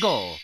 Go!